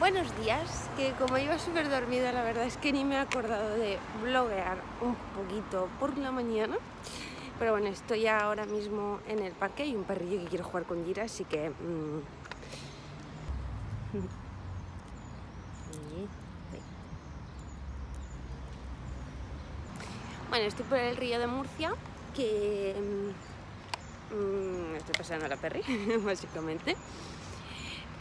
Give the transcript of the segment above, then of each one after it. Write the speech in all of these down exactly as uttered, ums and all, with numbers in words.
Buenos días, que como iba súper dormida, la verdad es que ni me he acordado de bloguear un poquito por la mañana. Pero bueno, estoy ahora mismo en el parque, hay un perrillo que quiero jugar con Gira, así que... Mmm... Bueno, estoy por el río de Murcia, que... Mmm, estoy pasando a la perri, básicamente.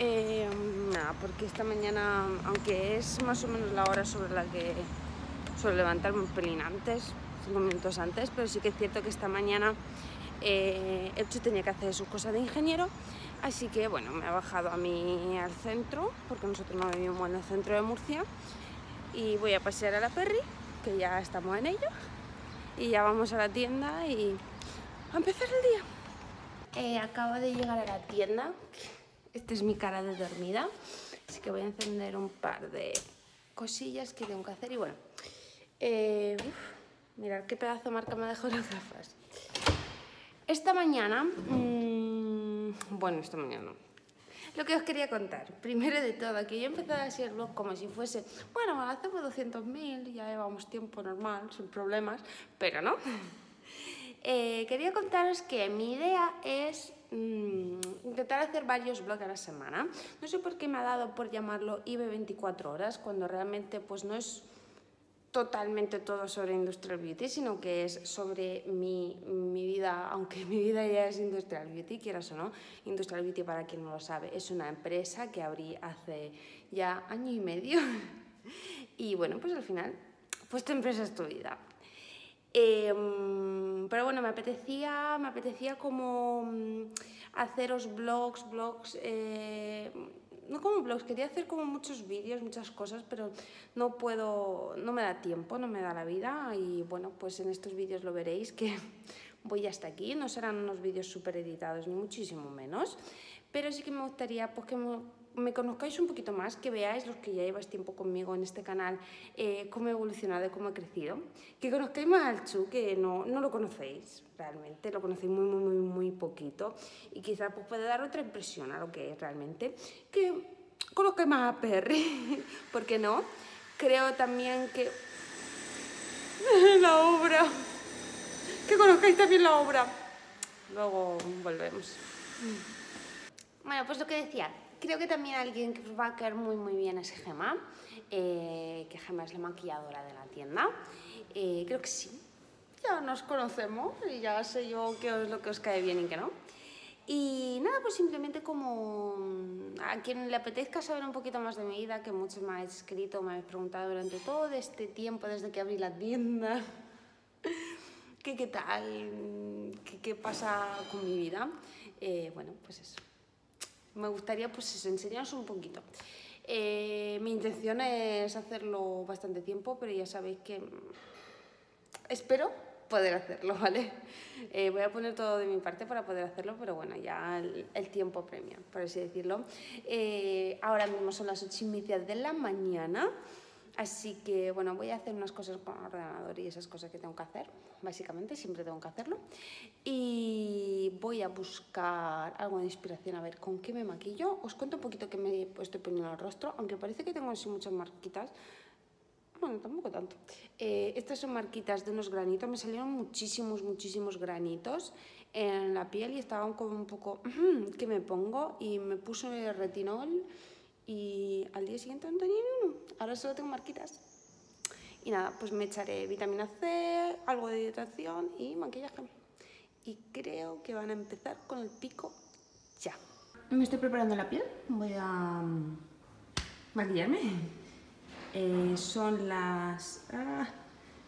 Eh, nada, porque esta mañana, aunque es más o menos la hora sobre la que suelo levantarme un pelín antes, cinco minutos antes, pero sí que es cierto que esta mañana eh, el Chu tenía que hacer sus cosas de ingeniero, así que bueno, me ha bajado a mí al centro, porque nosotros no vivimos en el centro de Murcia, y voy a pasear a la perri, que ya estamos en ello, y ya vamos a la tienda y a empezar el día. Eh, acabo de llegar a la tienda. Esta es mi cara de dormida, así que voy a encender un par de cosillas que tengo que hacer. Y bueno, eh, uf, mirad qué pedazo de marca me ha dejado las gafas. Esta mañana, mmm, bueno, esta mañana, lo que os quería contar, primero de todo, que yo empecé a hacer el blog como si fuese, bueno, hacemos doscientos mil, ya llevamos tiempo normal, sin problemas, pero no. Eh, quería contaros que mi idea es mmm, intentar hacer varios blogs a la semana. No sé por qué me ha dado por llamarlo I B veinticuatro horas, cuando realmente pues no es totalmente todo sobre Industrial Beauty, sino que es sobre mi, mi vida, aunque mi vida ya es Industrial Beauty, quieras o no. Industrial Beauty, para quien no lo sabe, es una empresa que abrí hace ya año y medio y bueno, pues al final, pues tu empresa es tu vida. Eh, pero bueno, me apetecía, me apetecía como haceros blogs, blogs, eh, no como blogs, quería hacer como muchos vídeos, muchas cosas, pero no puedo, no me da tiempo, no me da la vida y bueno, pues en estos vídeos lo veréis que voy hasta aquí, no serán unos vídeos súper editados ni muchísimo menos, pero sí que me gustaría pues que me, me conozcáis un poquito más, que veáis los que ya lleváis tiempo conmigo en este canal, eh, cómo he evolucionado, cómo he crecido, que conozcáis más al Chu, que no, no lo conocéis realmente, lo conocéis muy, muy, muy, muy poquito y quizás pues pueda dar otra impresión a lo que es realmente, que conozcáis más a Perry, ¿por qué no? Creo también que... la obra... que conozcáis también la obra. Luego volvemos. Bueno, pues lo que decía, creo que también alguien que os va a caer muy muy bien es Gemma, eh, que Gemma es la maquilladora de la tienda, eh, creo que sí, ya nos conocemos y ya sé yo qué es lo que os cae bien y qué no. Y nada, pues simplemente como a quien le apetezca saber un poquito más de mi vida, que muchos me habéis escrito, me habéis preguntado durante todo este tiempo desde que abrí la tienda, que qué tal, que qué pasa con mi vida, eh, bueno, pues eso. Me gustaría, pues eso, enseñaros un poquito. Eh, mi intención es hacerlo bastante tiempo, pero ya sabéis que espero poder hacerlo, ¿vale? Eh, voy a poner todo de mi parte para poder hacerlo, pero bueno, ya el, el tiempo premia, por así decirlo. Eh, ahora mismo son las ocho y media de la mañana, así que bueno, voy a hacer unas cosas con el ordenador y esas cosas que tengo que hacer, básicamente, siempre tengo que hacerlo. Y voy a buscar algo de inspiración, a ver con qué me maquillo. Os cuento un poquito que me estoy poniendo el rostro, aunque parece que tengo así muchas marquitas. Bueno, tampoco tanto. Eh, estas son marquitas de unos granitos, me salieron muchísimos, muchísimos granitos en la piel y estaban como un poco, ¿qué me pongo? Y me puse el retinol y al día siguiente no tenía ni uno. Ahora solo tengo marquitas. Y nada, pues me echaré vitamina C, algo de hidratación y maquillaje. Y creo que van a empezar con el pico ya. Me estoy preparando la piel, voy a maquillarme. Eh, son las, ah,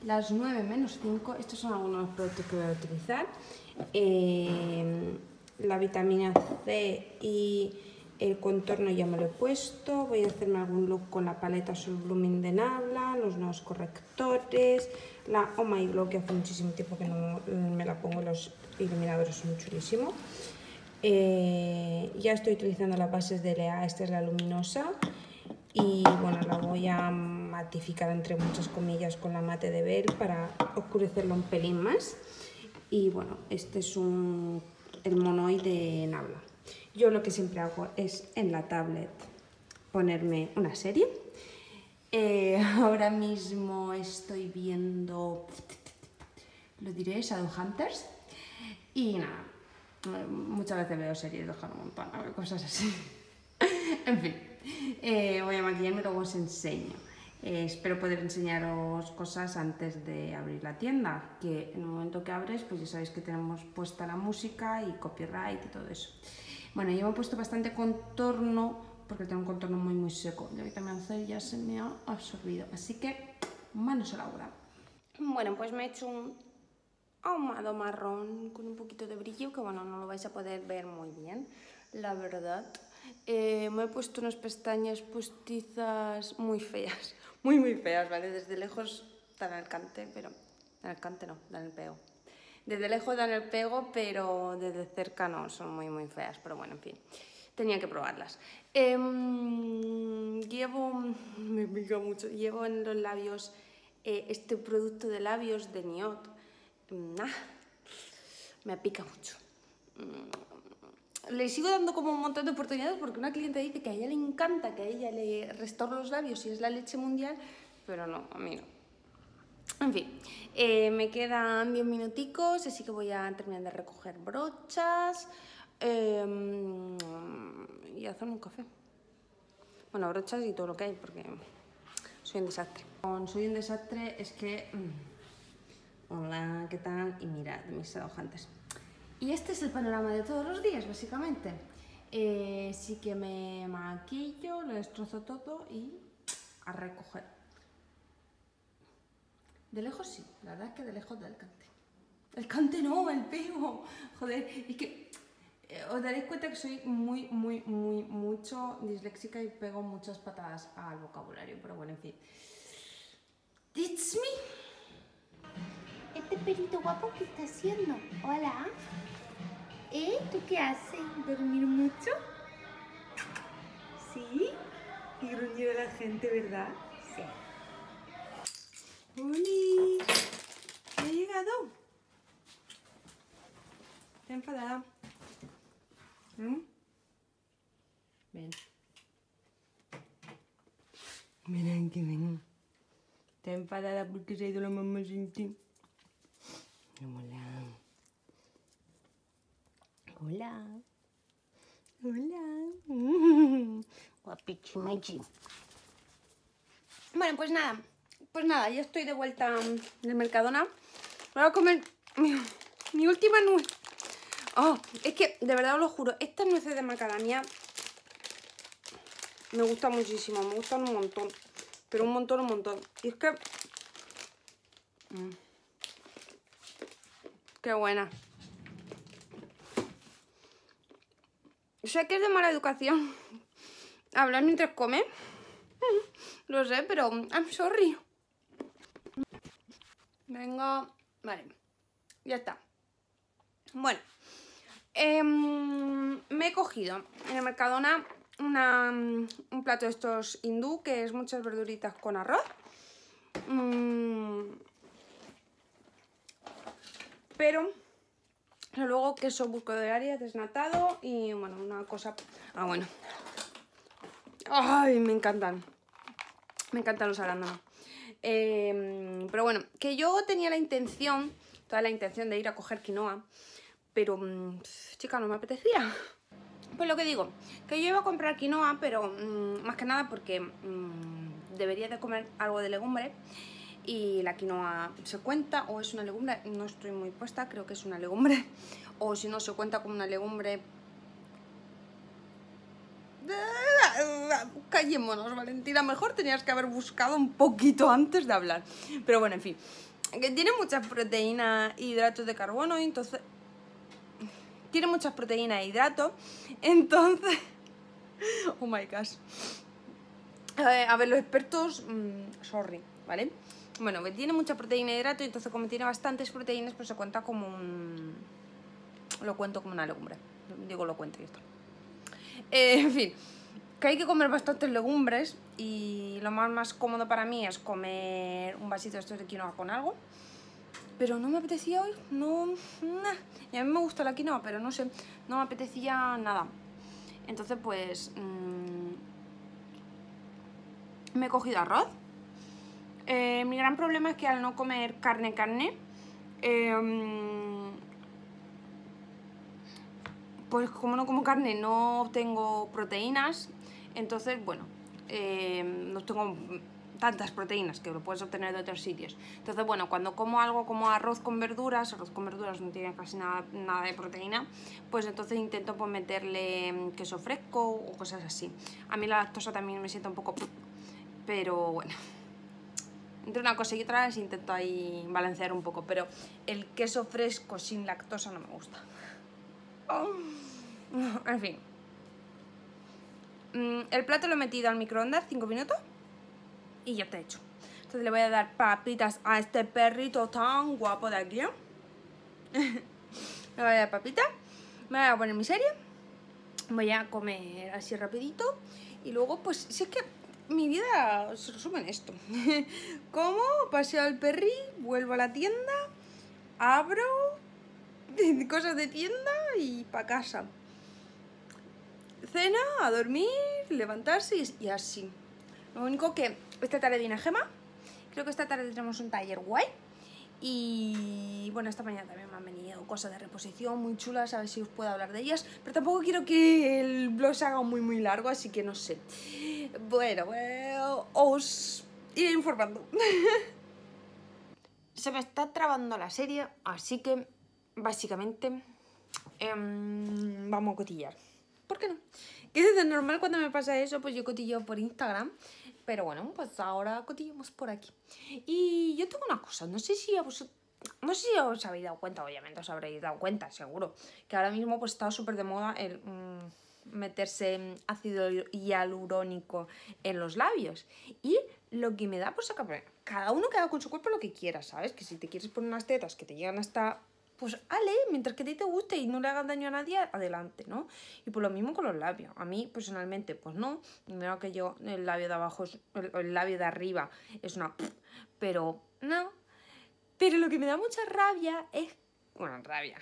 las nueve menos cinco, estos son algunos de los productos que voy a utilizar. Eh, la vitamina C y el contorno ya me lo he puesto, voy a hacerme algún look con la paleta Soul Blooming de Nabla, los nuevos correctores, la Oh My Glow, que hace muchísimo tiempo que no me la pongo, los iluminadores son chulísimos. Eh, ya estoy utilizando las bases de L A, esta es la luminosa, y bueno, la voy a matificar entre muchas comillas con la mate de Bell para oscurecerlo un pelín más. Y bueno, este es un, el monoide de Nabla. Yo lo que siempre hago es en la tablet ponerme una serie. Eh, ahora mismo estoy viendo, lo diré, Shadowhunters. Y nada, muchas veces veo series de Hannah Montana, cosas así. En fin, eh, voy a maquillarme y luego os enseño. Eh, espero poder enseñaros cosas antes de abrir la tienda, que en el momento que abres, pues ya sabéis que tenemos puesta la música y copyright y todo eso. Bueno, yo me he puesto bastante contorno, porque tengo un contorno muy muy seco. La vitamina C ya se me ha absorbido, así que manos a la obra. Bueno, pues me he hecho un ahumado marrón con un poquito de brillo, que bueno, no lo vais a poder ver muy bien, la verdad. Eh, me he puesto unas pestañas postizas muy feas, muy muy feas, ¿vale? Desde lejos dan el cante, pero... Dan el cante no, dan el pego. Desde lejos dan el pego, pero desde cerca no, son muy muy feas, pero bueno, en fin. Tenía que probarlas. Eh, llevo... me pica mucho. Llevo en los labios eh, este producto de labios de Niot. Nah, me pica mucho. Le sigo dando como un montón de oportunidades porque una cliente dice que a ella le encanta, que a ella le restaura los labios y es la leche mundial, pero no, a mí no. En fin, eh, me quedan diez minuticos, así que voy a terminar de recoger brochas eh, y hacerme un café. Bueno, brochas y todo lo que hay, porque soy un desastre. Con soy un desastre es que... Hola, ¿qué tal? Y mirad mis adojantes. Y este es el panorama de todos los días, básicamente. Eh, sí que me maquillo, lo destrozo todo y a recoger. De lejos sí, la verdad es que de lejos da el cante. El cante no, el pego. Joder, es que eh, os daréis cuenta que soy muy, muy, muy, mucho disléxica y pego muchas patadas al vocabulario, pero bueno, en fin. It's me. Este perito guapo, ¿qué está haciendo? Hola. ¿Eh? ¿Tú qué haces? ¿Dormir mucho? ¿Sí? Y gruñir a la gente, ¿verdad? Sí. ¡Uli! ¿Ya he llegado? Está enfadada. ¿Mm? Ven. Miren que ven. Está enfadada porque se ha ido la mamá sin ti. Hola. Hola. Hola. Guapichimachi. Bueno, pues nada. Pues nada, ya estoy de vuelta del Mercadona. Voy a comer mi, mi última nuez. Oh, es que, de verdad os lo juro, estas nueces de macadamia me gustan muchísimo. Me gustan un montón. Pero un montón, un montón. Y es que... Mm. ¡Qué buena! Sé que es de mala educación hablar mientras come. Lo sé, pero I'm sorry. Venga, vale. Ya está. Bueno. Eh, me he cogido en el Mercadona una, un plato de estos hindú, que es muchas verduritas con arroz. Mmm... Pero luego queso buco de Arias desnatado y bueno, una cosa... Ah, bueno. Ay, me encantan. Me encantan los arándanos. Eh, pero bueno, que yo tenía la intención, toda la intención de ir a coger quinoa, pero pff, chica, no me apetecía. Pues lo que digo, que yo iba a comprar quinoa, pero mmm, más que nada porque mmm, debería de comer algo de legumbre. Y la quinoa se cuenta, o es una legumbre, no estoy muy puesta, creo que es una legumbre. O si no se cuenta como una legumbre... Callémonos, Valentina, mejor tenías que haber buscado un poquito antes de hablar. Pero bueno, en fin, que tiene muchas proteínas e hidratos de carbono, y entonces... Tiene muchas proteínas e hidratos, entonces... Oh my gosh. Eh, a ver, los expertos... Mmm, sorry, ¿vale? Bueno, que tiene mucha proteína y hidrato, y entonces como tiene bastantes proteínas, pues se cuenta como un... Lo cuento como una legumbre. Digo, lo cuento y esto. Eh, en fin, que hay que comer bastantes legumbres, y lo más, más cómodo para mí es comer un vasito de estos de quinoa con algo. Pero no me apetecía hoy, no... Nah. Y a mí me gusta la quinoa, pero no sé, no me apetecía nada. Entonces, pues... Mmm, me he cogido arroz. Eh, mi gran problema es que al no comer carne, carne, eh, pues como no como carne no obtengo proteínas, entonces, bueno, eh, no obtengo tantas proteínas que lo puedes obtener de otros sitios. Entonces, bueno, cuando como algo como arroz con verduras, arroz con verduras no tiene casi nada, nada de proteína, pues entonces intento pues, meterle queso fresco o cosas así. A mí la lactosa también me sienta un poco... pero bueno... entre una cosa y otra les intento ahí balancear un poco, pero el queso fresco sin lactosa no me gusta. Oh. En fin. El plato lo he metido al microondas cinco minutos y ya está hecho. Entonces le voy a dar papitas a este perrito tan guapo de aquí. Le voy a dar papita. Me voy a poner mi serie. Voy a comer así rapidito. Y luego pues si es que mi vida se resume en esto. Como, paseo al perri, vuelvo a la tienda, abro cosas de tienda y para casa. Cena, a dormir, levantarse y así. Lo único que esta tarde viene Gema. Creo que esta tarde tenemos un taller guay. Y bueno, esta mañana también me han venido cosas de reposición muy chulas, a ver si os puedo hablar de ellas. Pero tampoco quiero que el vlog se haga muy muy largo, así que no sé. Bueno, bueno, os iré informando. Se me está trabando la serie, así que básicamente eh, vamos a cotillar. ¿Por qué no? Que desde normal cuando me pasa eso, pues yo cotillo por Instagram. Pero bueno, pues ahora cotillamos por aquí. Y yo tengo una cosa, no sé si a vosotros, no sé si os habéis dado cuenta, obviamente os habréis dado cuenta, seguro, que ahora mismo pues está súper de moda el mmm, meterse ácido hialurónico en los labios. Y lo que me da, pues acá, cada uno queda con su cuerpo lo que quiera, ¿sabes? Que si te quieres poner unas tetas que te llegan hasta... pues ale, mientras que a ti te guste y no le hagan daño a nadie, adelante, ¿no? Y pues lo mismo con los labios. A mí, personalmente, pues no. Mira que yo, el labio de abajo, es, el, el labio de arriba es una... pero no. Pero lo que me da mucha rabia es... bueno, rabia.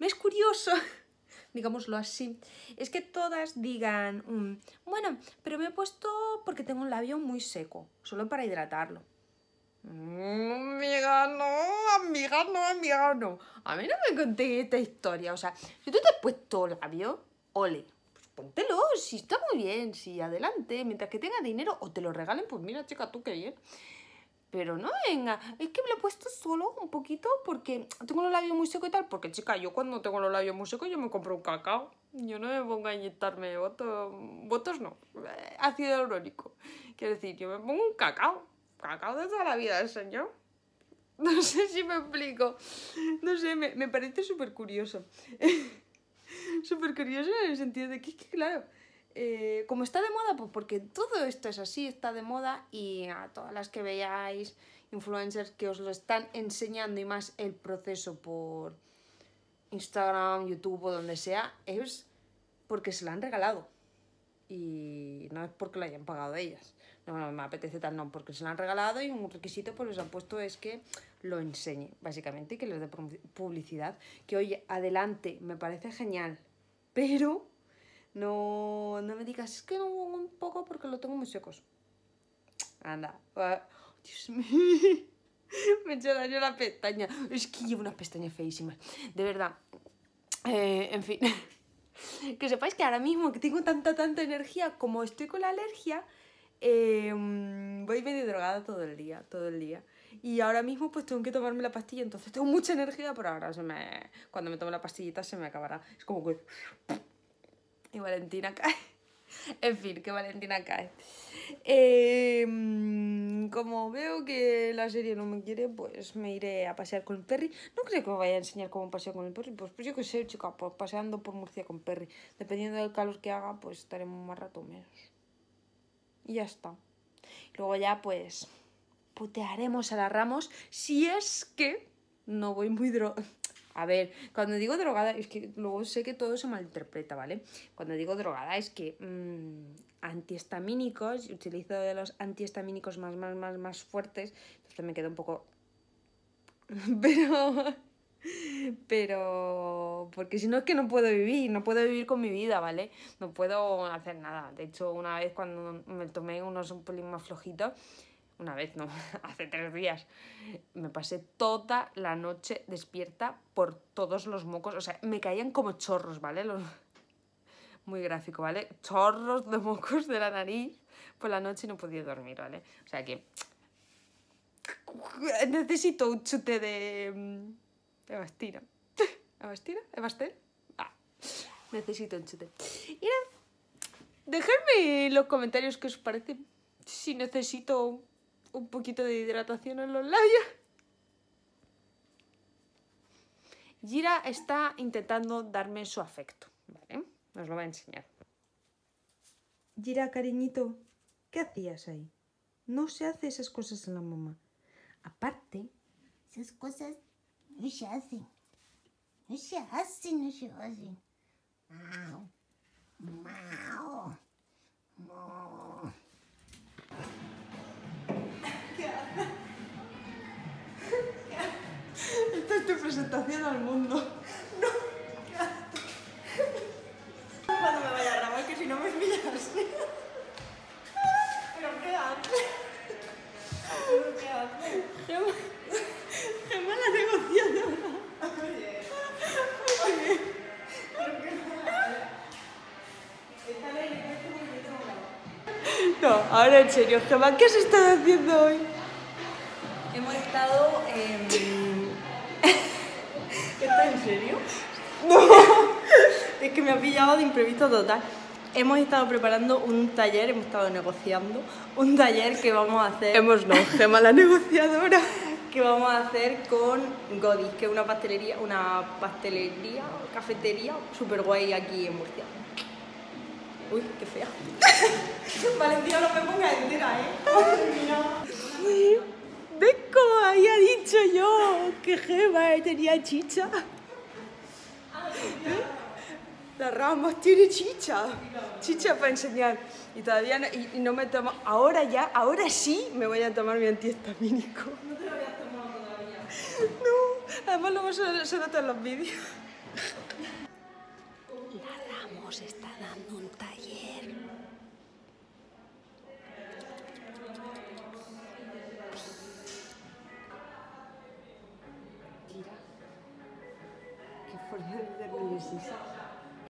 Me es curioso, digámoslo así. Es que todas digan... Mm, bueno, pero me he puesto porque tengo un labio muy seco, solo para hidratarlo. Amiga, no, amiga, no, amiga, no. A mí no me conté esta historia. O sea, si tú te has puesto labio, ole, pues póntelo, si está muy bien, si adelante, mientras que tenga dinero o te lo regalen, pues mira, chica, tú qué bien. Pero no venga, es que me lo he puesto solo un poquito porque tengo los labios muy secos y tal. Porque chica, yo cuando tengo los labios muy secos yo me compro un cacao. Yo no me pongo a inyectarme botos, botos no, ácido hialurónico. Quiero decir, yo me pongo un cacao. Cacao de toda la vida, señor. No sé si me explico. No sé, me, me parece súper curioso. Súper curioso en el sentido de que, que claro, eh, como está de moda, pues porque todo esto es así, está de moda. Y a todas las que veáis influencers que os lo están enseñando y más el proceso por Instagram, YouTube o donde sea, es porque se lo han regalado. Y no es porque lo hayan pagado ellas. No me apetece tal, no, porque se lo han regalado y un requisito pues les han puesto es que lo enseñe, básicamente, y que les dé publicidad. Que oye, adelante, me parece genial, pero no, no me digas, es que no, un poco porque lo tengo muy secos. Anda, Dios mío, me he hecho daño la pestaña, es que llevo unas pestañas feísimas, de verdad, eh, en fin. Que sepáis que ahora mismo que tengo tanta, tanta energía como estoy con la alergia... Eh, voy medio drogada todo el día, todo el día. Y ahora mismo pues tengo que tomarme la pastilla, entonces tengo mucha energía, pero ahora se me, cuando me tome la pastillita se me acabará. Es como que... y Valentina cae. En fin, que Valentina cae. Eh, como veo que la serie no me quiere, pues me iré a pasear con el perri. No creo que me vaya a enseñar cómo paseo con el perri, pues, pues yo qué sé, chica, pues paseando por Murcia con perri. Dependiendo del calor que haga, pues estaremos más rato menos. Y ya está. Luego ya pues putearemos a la Ramos si es que no voy muy drogada. A ver, cuando digo drogada es que luego sé que todo se malinterpreta, ¿vale? Cuando digo drogada es que mmm, antihistamínicos, utilizo de los antihistamínicos más, más, más, más fuertes, entonces me queda un poco... pero... Pero porque si no es que no puedo vivir, no puedo vivir con mi vida, ¿vale? No puedo hacer nada. De hecho, una vez cuando me tomé unos un pelín más flojitos, una vez no, hace tres días, me pasé toda la noche despierta por todos los mocos. O sea, me caían como chorros, ¿vale? Los... Muy gráfico, ¿vale? Chorros de mocos de la nariz por la noche y no podía dormir, ¿vale? O sea que... Necesito un chute de... Evastina. ¿Evastina? ¿Evastel? Ah, necesito un chute. Y dejadme en los comentarios qué os parece, si necesito un poquito de hidratación en los labios. Gira está intentando darme su afecto, ¿vale? Os lo va a enseñar. Gira, cariñito, ¿qué hacías ahí? No se hace esas cosas en la mamá. Aparte, esas cosas... No se hacen, no se hacen, no se hacen. Mau, mau, mau. Esta es tu presentación al mundo. No, cuando me vaya a grabar, que si no me pillas. Pero qué haces. Pero qué haces. Gemma la negociadora. Oye, oye, ¿por qué no? Esta ley me hace muy bien. No, ahora en serio, Gemma, ¿qué has estado haciendo hoy? Hemos estado en... ¿Está en serio? No, es que me ha pillado de imprevisto total. Hemos estado preparando un taller, hemos estado negociando un taller que vamos a hacer... Hemos no, Gemma la negociadora. Que vamos a hacer con Godis, que es una pastelería, una pastelería, cafetería súper guay aquí en Murcia. Uy, qué fea. Valentina, no me pongas entera, ¿eh? ¿Ves cómo había dicho yo que Gemma tenía chicha? La Ramos tiene chicha, chicha para enseñar. Y todavía no, y, y no me tomo, ahora ya, ahora sí me voy a tomar mi antihistamínico. No, además lo vas a notar en los vídeos.